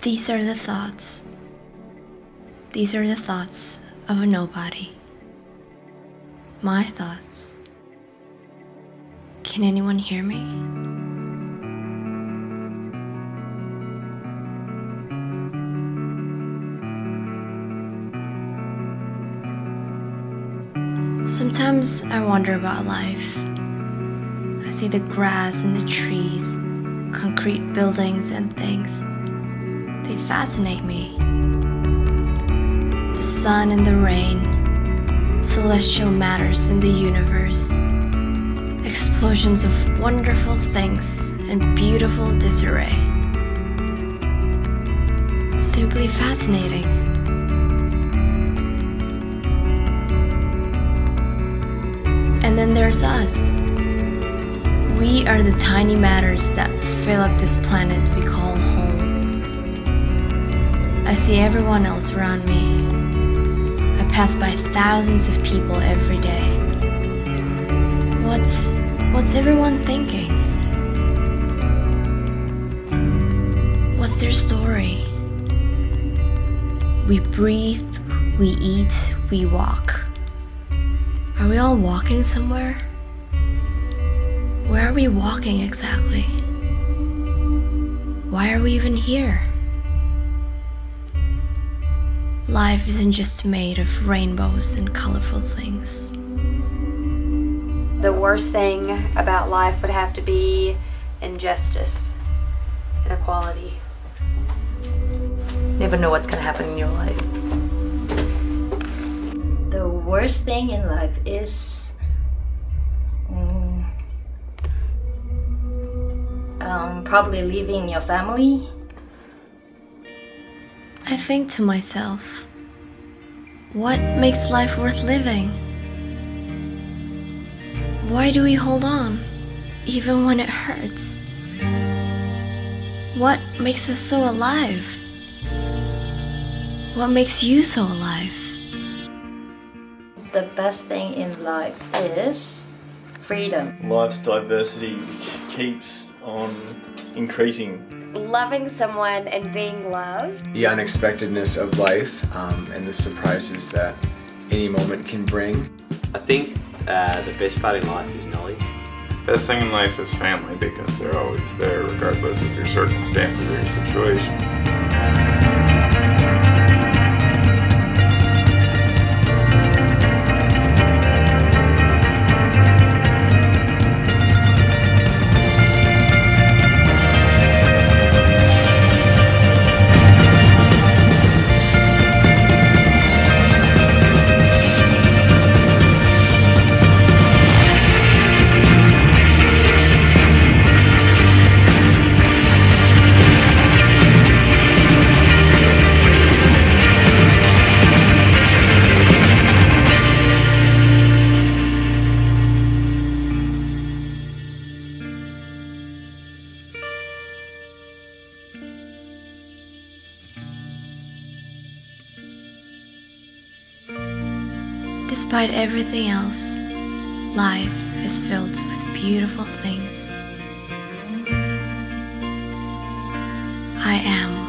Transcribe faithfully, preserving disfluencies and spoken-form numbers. These are the thoughts. These are the thoughts of a nobody. My thoughts. Can anyone hear me? Sometimes I wonder about life. I see the grass and the trees, concrete buildings and things. They fascinate me. The sun and the rain, celestial matters in the universe, explosions of wonderful things in beautiful disarray. Simply fascinating. And then there's us. We are the tiny matters that fill up this planet we call home. I see everyone else around me. I pass by thousands of people every day. What's, what's everyone thinking? What's their story? We breathe, we eat, we walk. Are we all walking somewhere? Where are we walking exactly? Why are we even here? Life isn't just made of rainbows and colorful things. The worst thing about life would have to be injustice, inequality. Never know what's going to happen in your life. The worst thing in life is um, probably leaving your family. I think to myself, what makes life worth living? Why do we hold on, even when it hurts? What makes us so alive? What makes you so alive? The best thing in life is freedom. Life's diversity keeps on increasing. Loving someone and being loved. The unexpectedness of life um, and the surprises that any moment can bring. I think uh, the best part in life is knowledge. Best thing in life is family, because they're always there regardless of your circumstances or your situation. Despite everything else, life is filled with beautiful things. I am.